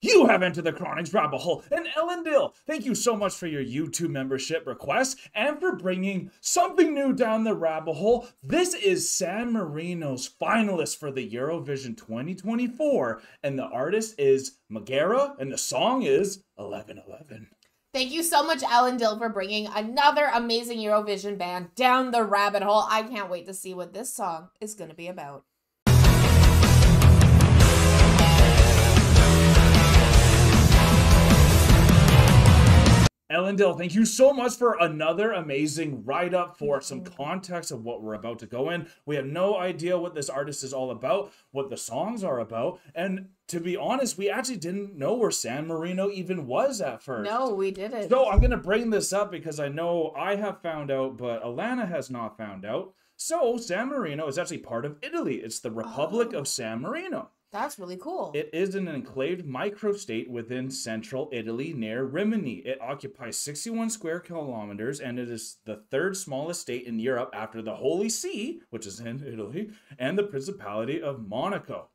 You have entered the Chronics rabbit hole. And Ellen Dill, thank you so much for your YouTube membership request and for bringing something new down the rabbit hole. This is San Marino's finalist for the Eurovision 2024, and the artist is Megara, and the song is 11:11. Thank you so much, Ellen Dill, for bringing another amazing Eurovision band down the rabbit hole. I can't wait to see what this song is going to be about. Ellen Dill, thank you so much for another amazing write-up for some context of what we're about to go in. We have no idea what this artist is all about, what the songs are about, and to be honest, we actually didn't know where San Marino even was at first. No, we didn't. So I'm going to bring this up because I know I have found out, but Alanna has not found out. So San Marino is actually part of Italy. It's the Republic of San Marino. That's really cool. It is an enclaved microstate within central Italy near Rimini. It occupies 61 square kilometers, and it is the third smallest state in Europe after the Holy See, which is in Italy, and the Principality of Monaco.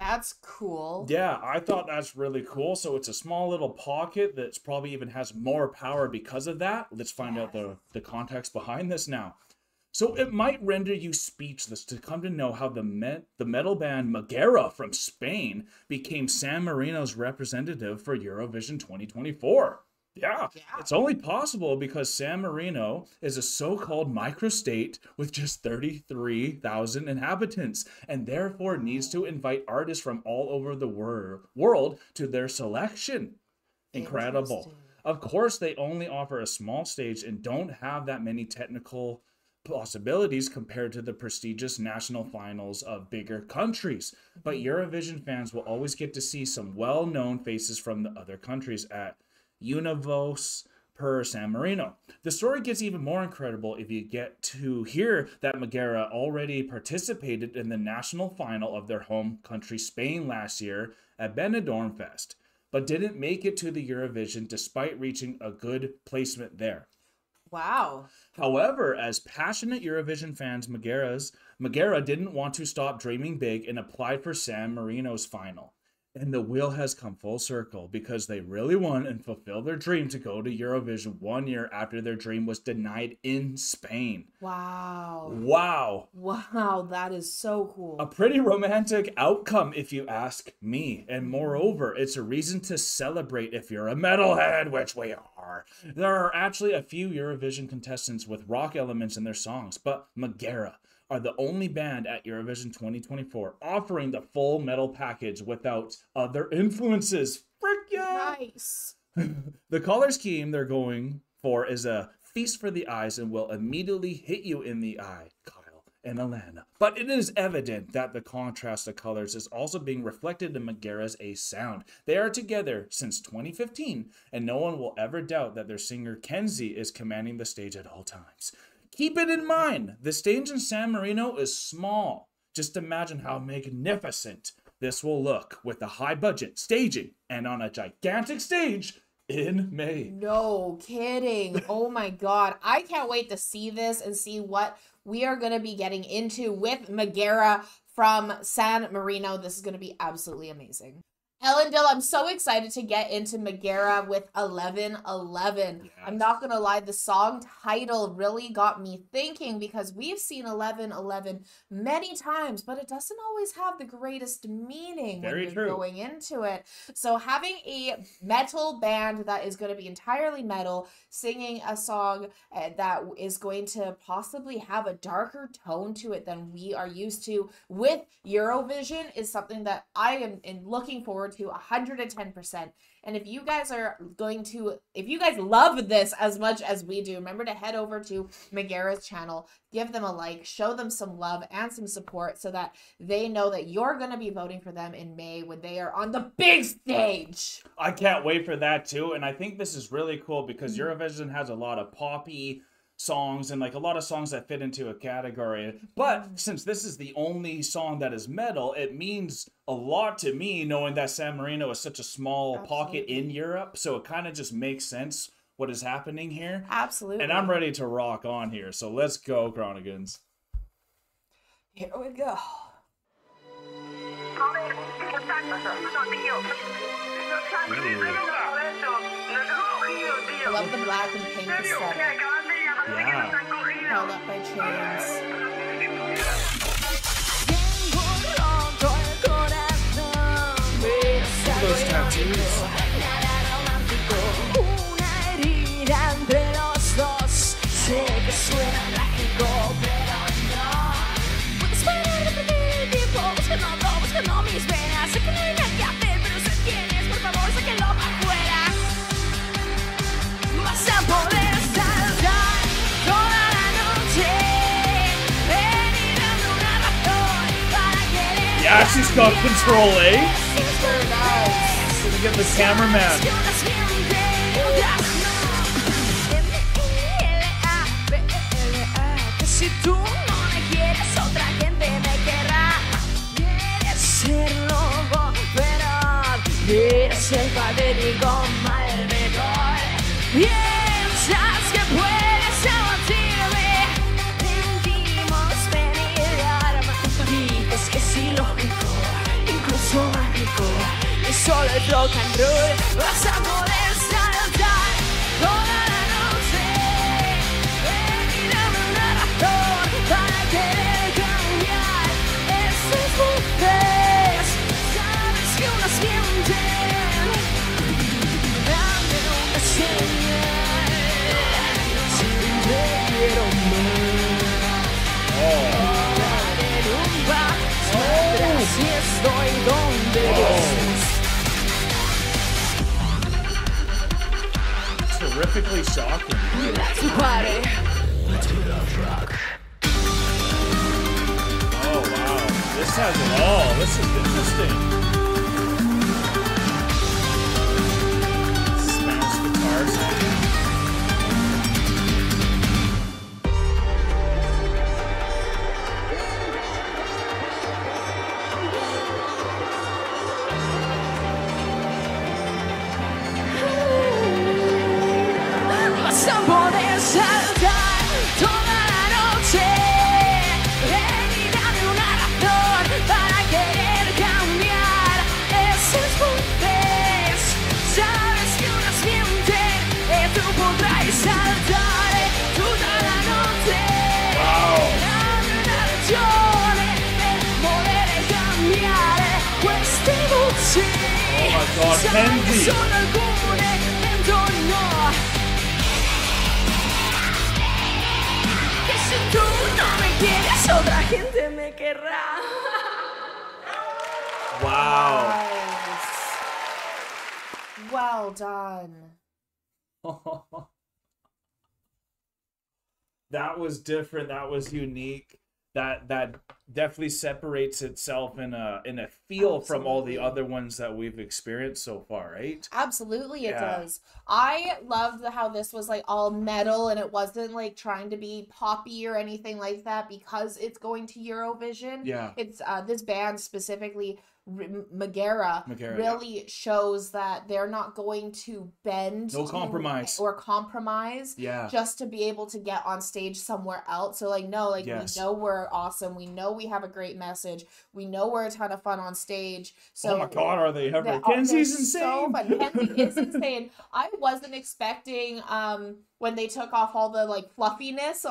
That's cool. Yeah, I thought that's really cool. So it's a small little pocket that's probably even has more power because of that. Let's find out the context behind this now. So it might render you speechless to come to know how the metal band Megara from Spain became San Marino's representative for Eurovision 2024. Yeah, it's only possible because San Marino is a so-called microstate with just 33,000 inhabitants, and therefore needs to invite artists from all over the world to their selection. Incredible. Of course, they only offer a small stage and don't have that many technical possibilities compared to the prestigious national finals of bigger countries, but Eurovision fans will always get to see some well-known faces from the other countries at Universe per San Marino. The story gets even more incredible if you get to hear that Megara already participated in the national final of their home country Spain last year at Benidorm Fest, but didn't make it to the Eurovision despite reaching a good placement there. Wow. However, as passionate Eurovision fans, Megara didn't want to stop dreaming big and applied for San Marino's final. And the wheel has come full circle because they really won and fulfilled their dream to go to Eurovision 1 year after their dream was denied in Spain. Wow, that is so cool. A pretty romantic outcome if you ask me. And moreover, it's a reason to celebrate if you're a metalhead, which we are. There are actually a few Eurovision contestants with rock elements in their songs, but Megara are the only band at Eurovision 2024 offering the full metal package without other influences. Frick yeah! Nice. The color scheme they're going for is a feast for the eyes and will immediately hit you in the eye, Kyle and Alanna. But it is evident that the contrast of colors is also being reflected in Megara's Ace sound. They are together since 2015, and no one will ever doubt that their singer Kenzie is commanding the stage at all times. Keep it in mind, the stage in San Marino is small. Just imagine how magnificent this will look with the high budget staging and on a gigantic stage in May. No kidding. Oh my God. I can't wait to see this and see what we are going to be getting into with Megara from San Marino. This is going to be absolutely amazing. Ellen Dill, I'm so excited to get into Megara with 11:11. Yes. I'm not going to lie, the song title really got me thinking because we've seen 11:11 many times, but it doesn't always have the greatest meaning when you're going into it. So having a metal band that is going to be entirely metal, singing a song that is going to possibly have a darker tone to it than we are used to with Eurovision is something that I am looking forward to 110%. And if you guys are going to, if you guys love this as much as we do, remember to head over to Megara's channel, give them a like, show them some love and some support so that they know that you're going to be voting for them in May when they are on the big stage. I can't wait for that too. And I think this is really cool because Eurovision has a lot of poppy songs and like a lot of songs that fit into a category, but since this is the only song that is metal, it means a lot to me knowing that San Marino is such a small pocket in Europe, so it kind of just makes sense what is happening here. Absolutely. And I'm ready to rock on here, so let's go, Chronigans. Here we go. I love the black and pink aesthetic. Yeah. Held up by chains. Those tattoos. Yeah, she's got control, eh? Look at the cameraman. Perfectly shocking. Let's party. Let's do the rock. Oh wow, this has it all. This is interesting. Smash guitar sound. Oh my god, Kenzie! Wow. Nice. Well done. That was different. That was unique. That definitely separates itself in a feel from all the other ones that we've experienced so far, right? Absolutely, it does. I loved how this was like all metal and it wasn't like trying to be poppy or anything like that because it's going to Eurovision. Yeah, it's this band specifically, Megara really shows that they're not going to bend or compromise just to be able to get on stage somewhere else. So like, no, like we know we're awesome, we know we have a great message, we know we're a ton of fun on stage. So oh my god, are they ever? Kenzie's insane. So fun. Kenzie is insane. I wasn't expecting when they took off all the like fluffiness,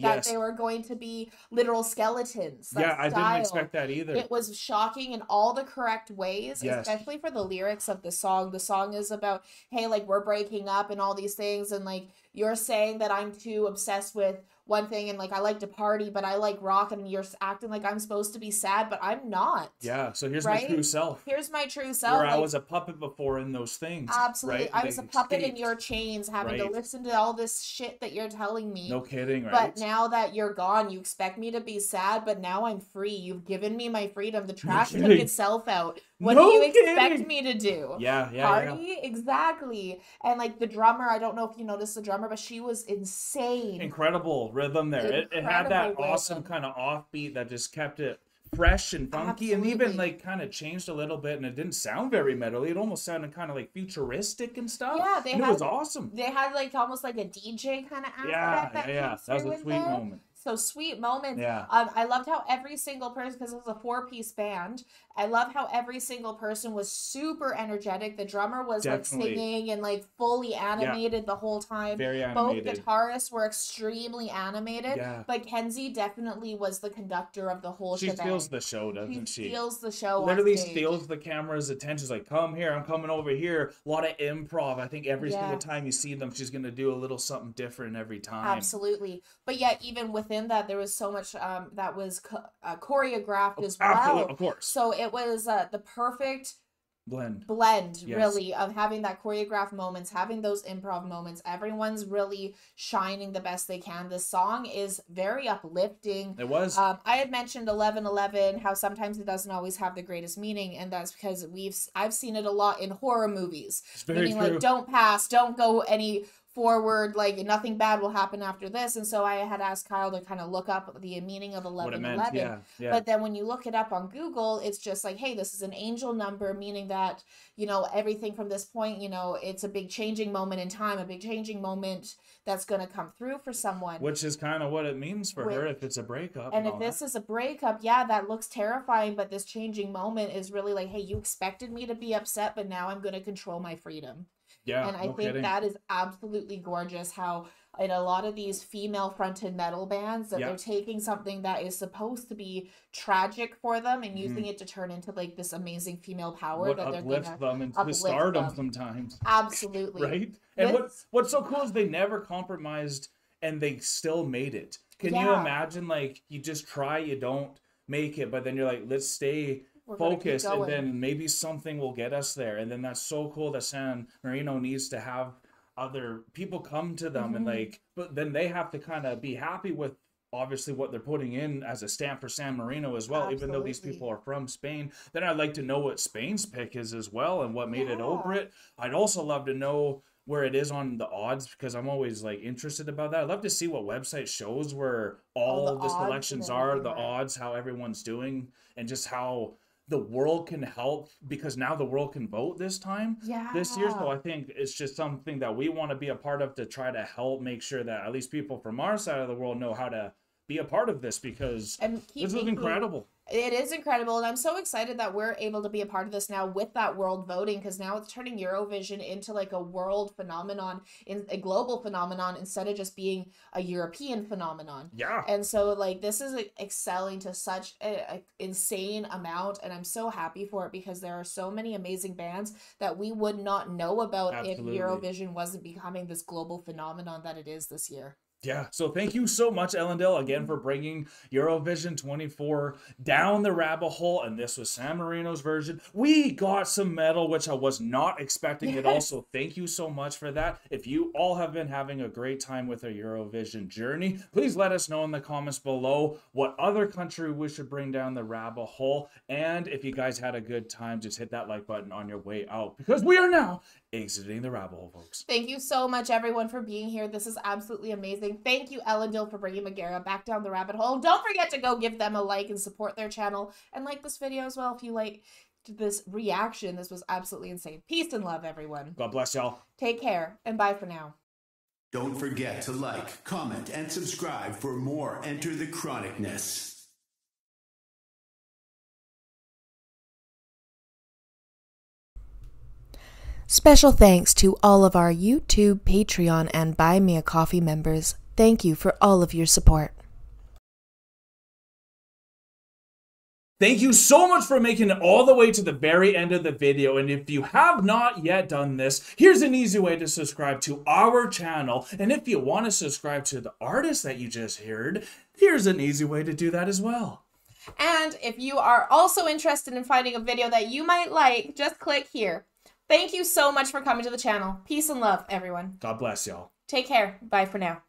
that they were going to be literal skeletons. I didn't expect that either. It was shocking in all the correct ways, especially for the lyrics of the song. The song is about, hey, like we're breaking up and all these things, and like you're saying that I'm too obsessed with one thing, and like I like to party, but I like rock, and you're acting like I'm supposed to be sad, but I'm not. Yeah, so here's my true self. Here's my true self. Where like, I was a puppet before in those things. Absolutely, right? I was a puppet in your chains, having to listen to all this shit that you're telling me. No kidding, right? But now that you're gone, you expect me to be sad, but now I'm free. You've given me my freedom. The trash took itself out. What do you expect me to do? Party? Exactly. And like the drummer, I don't know if you noticed the drummer, but she was insane. Incredible rhythm there. It had that awesome kind of offbeat that just kept it fresh and funky. Absolutely. And even like kind of changed a little bit, and it didn't sound very metal-y. It almost sounded kind of like futuristic and stuff. Yeah, it was awesome. They had like almost like a DJ kind of aspect. That was a sweet moment. So sweet moments. Yeah. I loved how every single person, because it was a four-piece band, I love how every single person was super energetic. The drummer was like singing and like fully animated the whole time. Very animated. Both guitarists were extremely animated. Yeah. But Kenzie definitely was the conductor of the whole show. She steals the show, doesn't she? She steals the show. Literally steals the camera's attention. She's like, come here, I'm coming over here. A lot of improv. I think every single time you see them, she's going to do a little something different every time. Absolutely. But yeah, even within that, there was so much that was choreographed as well. Absolutely, of course. So it was the perfect blend really, of having that choreographed moments, having those improv moments. Everyone's really shining the best they can. The song is very uplifting. It was. I had mentioned 11:11, how sometimes it doesn't always have the greatest meaning, and that's because I've seen it a lot in horror movies. It's very meaning true. Like, don't pass, don't go any forward, like nothing bad will happen after this. And so I had asked Kyle to kind of look up the meaning of 11:11. Yeah. But then when you look it up on Google, it's just like, hey, this is an angel number, meaning that, you know, everything from this point, you know, it's a big changing moment in time, a big changing moment that's going to come through for someone. Which is kind of what it means for her if it's a breakup. And if this is a breakup, yeah, that looks terrifying. But this changing moment is really like, hey, you expected me to be upset, but now I'm going to control my freedom. Yeah, and I think that is absolutely gorgeous how in a lot of these female-fronted metal bands that they're taking something that is supposed to be tragic for them and using it to turn into like this amazing female power that they're going to uplift them into stardom sometimes. Absolutely. Right? And what's so cool is they never compromised and they still made it. Can you imagine, like, you just try, you don't make it, but then you're like, let's stay focused and then maybe something will get us there. And then that's so cool that San Marino needs to have other people come to them and like, but then they have to kind of be happy with obviously what they're putting in as a stamp for San Marino as well. Absolutely. Even though these people are from Spain, then I'd like to know what Spain's pick is as well and what made it over it. I'd also love to know where it is on the odds, because I'm always like interested about that. I'd love to see what website shows where all of the selections are, the odds, how everyone's doing, and just how the world can help, because now the world can vote this time this year. So I think it's just something that we want to be a part of to try to help make sure that at least people from our side of the world know how to be a part of this, because this is incredible. It is incredible, and I'm so excited that we're able to be a part of this now with that world voting, because now it's turning Eurovision into like a world phenomenon, in a global phenomenon, instead of just being a European phenomenon. Yeah. And so like this is excelling to such an insane amount, and I'm so happy for it, because there are so many amazing bands that we would not know about if Eurovision wasn't becoming this global phenomenon that it is this year. Yeah, so thank you so much, Ellen Dill, again for bringing Eurovision 24 down the rabbit hole, and this was San Marino's version. We got some metal, which I was not expecting at all, so thank you so much for that. If you all have been having a great time with our Eurovision journey, please let us know in the comments below what other country we should bring down the rabbit hole, and if you guys had a good time, just hit that like button on your way out, because we are now exiting the rabbit hole, folks. Thank you so much, everyone, for being here. This is absolutely amazing. Thank you, Ellen Dill, for bringing Megara back down the rabbit hole. Don't forget to go give them a like and support their channel, and like this video as well if you like this reaction. This was absolutely insane. Peace and love, everyone. God bless y'all. Take care, and bye for now. Don't forget to like, comment, and subscribe for more Enter the Chronicness. Special thanks to all of our YouTube, Patreon, and Buy Me a Coffee members. Thank you for all of your support. Thank you so much for making it all the way to the very end of the video, and if you have not yet done this, here's an easy way to subscribe to our channel, and if you want to subscribe to the artist that you just heard, here's an easy way to do that as well. And if you are also interested in finding a video that you might like, just click here. Thank you so much for coming to the channel. Peace and love, everyone. God bless y'all. Take care. Bye for now.